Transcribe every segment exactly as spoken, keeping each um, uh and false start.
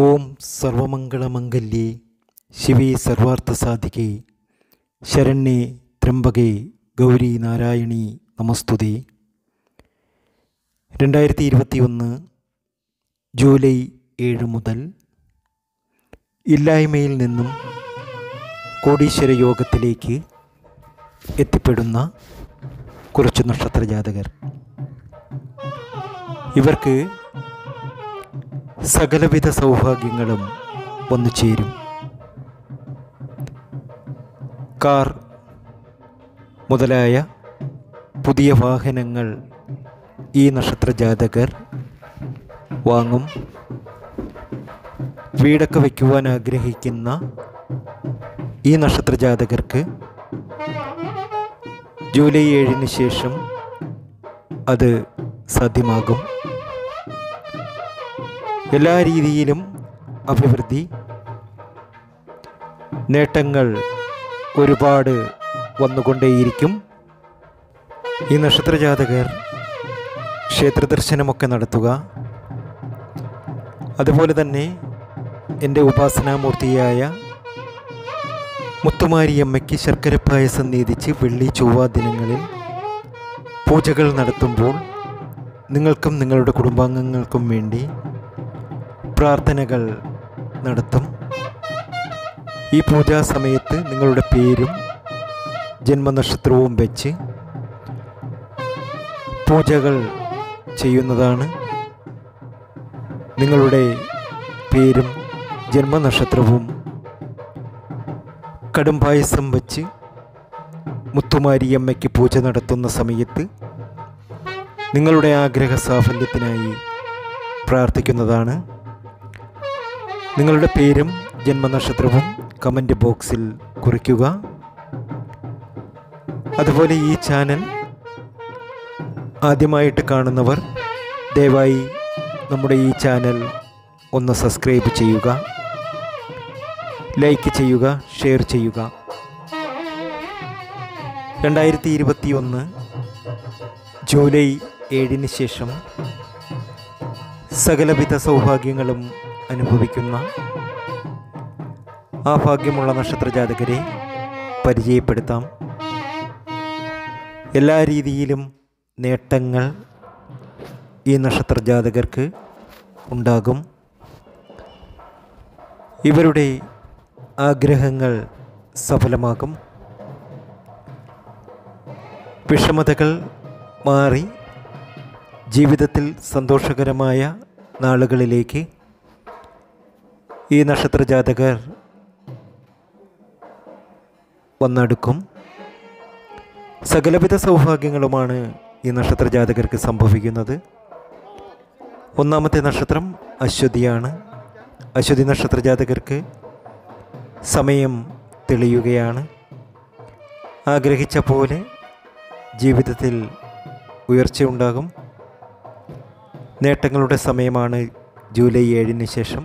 ഓം സർവമംഗളമംഗല്യേ ശിവേ സർവാർത്ഥ സാധികേ ശരണ്യേ ത്രംബകേ ഗൗരി നാരായണി നമസ്തുതേ. രണ്ടായിരത്തി ഇരുപത്തി ഒന്ന് ജൂലൈ ഏഴ് മുതൽ ഇല്ലായ്മയിൽ നിന്നും കോടീശ്വര യോഗത്തിലേക്ക് എത്തിപ്പെടുന്ന കുറച്ച് നക്ഷത്രജാതകർ. ഇവർക്ക് സകലവിധ സൗഭാഗ്യങ്ങളും വന്നു ചേരും. കാർ മുതലായ പുതിയ വാഹനങ്ങൾ ഈ നക്ഷത്രജാതകർ വാങ്ങും. വീടൊക്കെ വയ്ക്കുവാൻ ആഗ്രഹിക്കുന്ന ഈ നക്ഷത്രജാതകർക്ക് ജൂലൈ ഏഴിന് ശേഷം അത് സാധ്യമാകും. എല്ലാ രീതിയിലും അഭിവൃദ്ധി, നേട്ടങ്ങൾ ഒരുപാട് വന്നുകൊണ്ടേയിരിക്കും. ഈ നക്ഷത്രജാതകർ ക്ഷേത്രദർശനമൊക്കെ നടത്തുക. അതുപോലെ തന്നെ എൻ്റെ ഉപാസനാമൂർത്തിയായ മുത്തുമാരിയമ്മയ്ക്ക് ശർക്കര പായസം നീതിച്ച് വെള്ളി ചൊവ്വ ദിനങ്ങളിൽ പൂജകൾ നടത്തുമ്പോൾ നിങ്ങൾക്കും നിങ്ങളുടെ കുടുംബാംഗങ്ങൾക്കും വേണ്ടി പ്രാർത്ഥനകൾ നടത്തും. ഈ പൂജാ സമയത്ത് നിങ്ങളുടെ പേരും ജന്മനക്ഷത്രവും വെച്ച് പൂജകൾ ചെയ്യുന്നതാണ്. നിങ്ങളുടെ പേരും ജന്മനക്ഷത്രവും കടും പായസം വെച്ച് മുത്തുമാരിയമ്മയ്ക്ക് പൂജ നടത്തുന്ന സമയത്ത് നിങ്ങളുടെ ആഗ്രഹ സാഫല്യത്തിനായി പ്രാർത്ഥിക്കുന്നതാണ്. നിങ്ങളുടെ പേരും ജന്മനക്ഷത്രവും കമൻറ്റ് ബോക്സിൽ കുറിക്കുക. അതുപോലെ ഈ ചാനൽ ആദ്യമായിട്ട് കാണുന്നവർ ദയവായി നമ്മുടെ ഈ ചാനൽ ഒന്ന് സബ്സ്ക്രൈബ് ചെയ്യുക, ലൈക്ക് ചെയ്യുക, ഷെയർ ചെയ്യുക. രണ്ടായിരത്തി ഇരുപത്തി ഒന്ന് ജൂലൈ ഏഴിന് ശേഷം സകലവിധ സൗഭാഗ്യങ്ങളും അനുഭവിക്കുന്ന ആ ഭാഗ്യമുള്ള നക്ഷത്രജാതകരെ പരിചയപ്പെടുത്താം. എല്ലാ രീതിയിലും നേട്ടങ്ങൾ ഈ നക്ഷത്രജാതകർക്ക് ഉണ്ടാകും. ഇവരുടെ ആഗ്രഹങ്ങൾ സഫലമാകും. വിഷമതകൾ മാറി ജീവിതത്തിൽ സന്തോഷകരമായ നാളുകളിലേക്ക് ഈ നക്ഷത്രജാതകർ വന്നെടുക്കും. സകലവിധ സൗഭാഗ്യങ്ങളുമാണ് ഈ നക്ഷത്രജാതകർക്ക് സംഭവിക്കുന്നത്. ഒന്നാമത്തെ നക്ഷത്രം അശ്വതിയാണ്. അശ്വതി നക്ഷത്രജാതകർക്ക് സമയം തെളിയുകയാണ്. ആഗ്രഹിച്ച പോലെ ജീവിതത്തിൽ ഉയർച്ചയുണ്ടാകും. നേട്ടങ്ങളുടെ സമയമാണ് ജൂലൈ ഏഴിന് ശേഷം.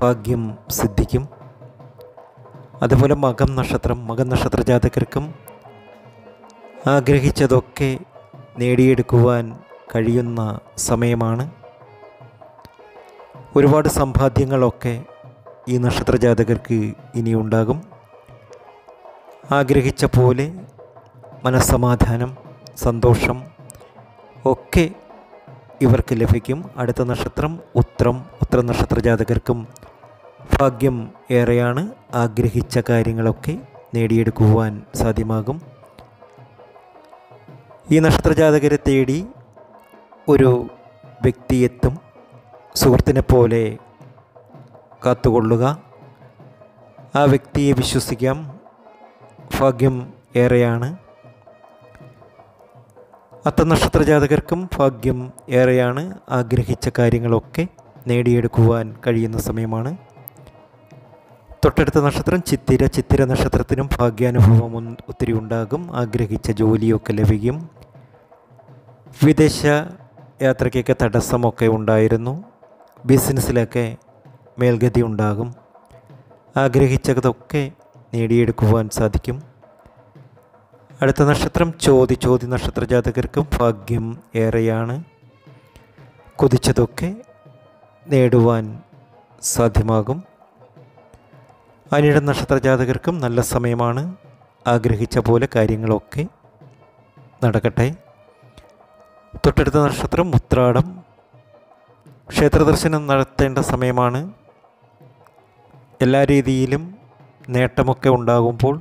ഭാഗ്യം സിദ്ധിക്കും. അതുപോലെ മകം നക്ഷത്രം. മകം നക്ഷത്ര ജാതകർക്കും ആഗ്രഹിച്ചതൊക്കെ നേടിയെടുക്കുവാൻ കഴിയുന്ന സമയമാണ്. ഒരുപാട് സമ്പാദ്യങ്ങളൊക്കെ ഈ നക്ഷത്ര ജാതകർക്ക് ഇനിയുണ്ടാകും. ആഗ്രഹിച്ച പോലെ മനസ്സമാധാനം, സന്തോഷം ഒക്കെ ഈ ഇവർക്ക് ലഭിക്കും. അടുത്ത നക്ഷത്രം ഉത്രം. ഉത്ര നക്ഷത്രജാതകർക്കും ഭാഗ്യം ഏറെയാണ്. ആഗ്രഹിച്ച കാര്യങ്ങളൊക്കെ നേടിയെടുക്കുവാൻ സാധ്യമാകും. ഈ നക്ഷത്രജാതകരെ തേടി ഒരു വ്യക്തിയെത്തും. സുഹൃത്തിനെ പോലെ കാത്തുകൊള്ളുക. ആ വ്യക്തിയെ വിശ്വസിക്കാം. ഭാഗ്യം ഏറെയാണ്. അത്ത നക്ഷത്രജാതകർക്കും ഭാഗ്യം ഏറെയാണ്. ആഗ്രഹിച്ച കാര്യങ്ങളൊക്കെ നേടിയെടുക്കുവാൻ കഴിയുന്ന സമയമാണ്. തൊട്ടടുത്ത നക്ഷത്രം ചിത്തിര. ചിത്തിര നക്ഷത്രത്തിനും ഭാഗ്യാനുഭവം ഒത്തിരി ഉണ്ടാകും. ആഗ്രഹിച്ച ജോലിയൊക്കെ ലഭിക്കും. വിദേശ യാത്രയ്ക്കൊക്കെ തടസ്സമൊക്കെ ഉണ്ടായിരുന്നു. ബിസിനസ്സിലൊക്കെ മേൽഗതി ഉണ്ടാകും. ആഗ്രഹിച്ചതൊക്കെ നേടിയെടുക്കുവാൻ സാധിക്കും. അടുത്ത നക്ഷത്രം ചോതി. ചോതി നക്ഷത്ര ജാതകർക്കും ഭാഗ്യം ഏറെയാണ്. കൊതിച്ചതൊക്കെ നേടുവാൻ സാധ്യമാകും. അനിഴ നക്ഷത്ര ജാതകർക്കും നല്ല സമയമാണ്. ആഗ്രഹിച്ച പോലെ കാര്യങ്ങളൊക്കെ നടക്കട്ടെ. തൊട്ടടുത്ത നക്ഷത്രം ഉത്രാടം. ക്ഷേത്രദർശനം നടത്തേണ്ട സമയമാണ്. എല്ലാ രീതിയിലും നേട്ടമൊക്കെ ഉണ്ടാകുമ്പോൾ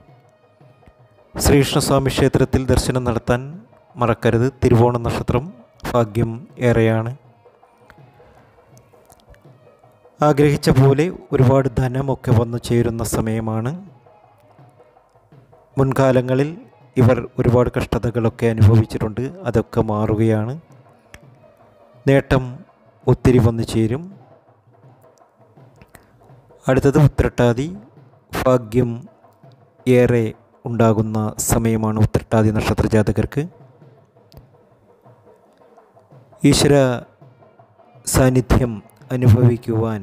ശ്രീകൃഷ്ണസ്വാമി ക്ഷേത്രത്തിൽ ദർശനം നടത്താൻ മറക്കരുത്. തിരുവോണ നക്ഷത്രം ഭാഗ്യം ഏറെയാണ്. ആഗ്രഹിച്ച പോലെ ഒരുപാട് ധനമൊക്കെ വന്നു ചേരുന്ന സമയമാണ്. മുൻകാലങ്ങളിൽ ഇവർ ഒരുപാട് കഷ്ടതകളൊക്കെ അനുഭവിച്ചിട്ടുണ്ട്. അതൊക്കെ മാറുകയാണ്. നേട്ടം ഒത്തിരി വന്നു ചേരും. അടുത്തത് ഉത്രട്ടാതി. ഭാഗ്യം ഏറെ ഉണ്ടാകുന്ന സമയമാണ് ഉത്രട്ടാതി നക്ഷത്ര ജാതകർക്ക്. ഈശ്വര സാന്നിധ്യം അനുഭവിക്കുവാൻ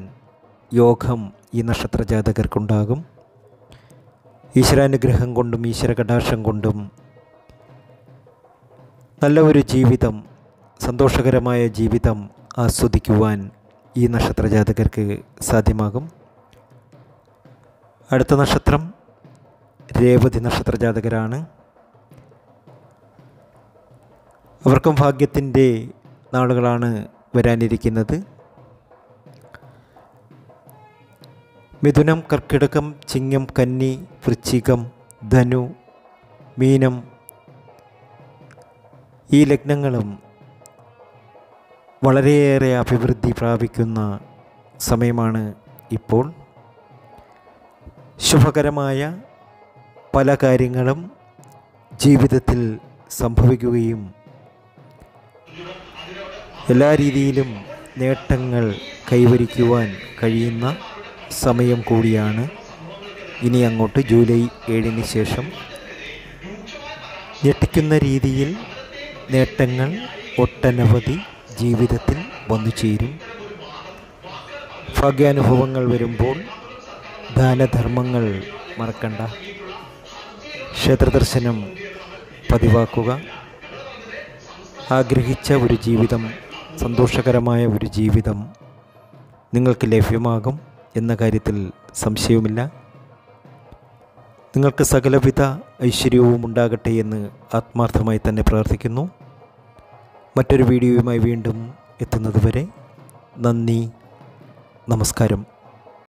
യോഗം ഈ നക്ഷത്ര ജാതകർക്കുണ്ടാകും. ഈശ്വരാനുഗ്രഹം കൊണ്ടും ഈശ്വര കടാക്ഷം കൊണ്ടും നല്ല ഒരു ജീവിതം, സന്തോഷകരമായ ജീവിതം ആസ്വദിക്കുവാൻ ഈ നക്ഷത്ര ജാതകർക്ക് സാധ്യമാകും. അടുത്ത നക്ഷത്രം രേവതി നക്ഷത്ര ജാതകരാണ്. അവർക്കും ഭാഗ്യത്തിൻ്റെ നാളുകളാണ് വരാനിരിക്കുന്നത്. മിഥുനം, കർക്കിടകം, ചിങ്ങം, കന്നി, വൃശ്ചികം, ധനു, മീനം ഈ ലഗ്നങ്ങളും വളരെയേറെ അഭിവൃദ്ധി പ്രാപിക്കുന്ന സമയമാണ് ഇപ്പോൾ. ശുഭകരമായ പല കാര്യങ്ങളും ജീവിതത്തിൽ സംഭവിക്കുകയും എല്ലാ രീതിയിലും നേട്ടങ്ങൾ കൈവരിക്കുവാൻ കഴിയുന്ന സമയം കൂടിയാണ് ഇനി അങ്ങോട്ട്. ജൂലൈ ഏഴിന് ശേഷം ഞെട്ടിക്കുന്ന രീതിയിൽ നേട്ടങ്ങൾ ഒട്ടനവധി ജീവിതത്തിൽ വന്നു ചേരും. ഭാഗ്യാനുഭവങ്ങൾ വരുമ്പോൾ ദാനധർമ്മങ്ങൾ മറക്കണ്ട. ക്ഷേത്രദർശനം പതിവാക്കുക. ആഗ്രഹിച്ച ഒരു ജീവിതം, സന്തോഷകരമായ ഒരു ജീവിതം നിങ്ങൾക്ക് ലഭ്യമാകും എന്ന കാര്യത്തിൽ സംശയവുമില്ല. നിങ്ങൾക്ക് സകലവിധ ഐശ്വര്യവും ഉണ്ടാകട്ടെ എന്ന് ആത്മാർത്ഥമായി തന്നെ പ്രാർത്ഥിക്കുന്നു. മറ്റൊരു വീഡിയോയുമായി വീണ്ടും എത്തുന്നതുവരെ നന്ദി, നമസ്കാരം.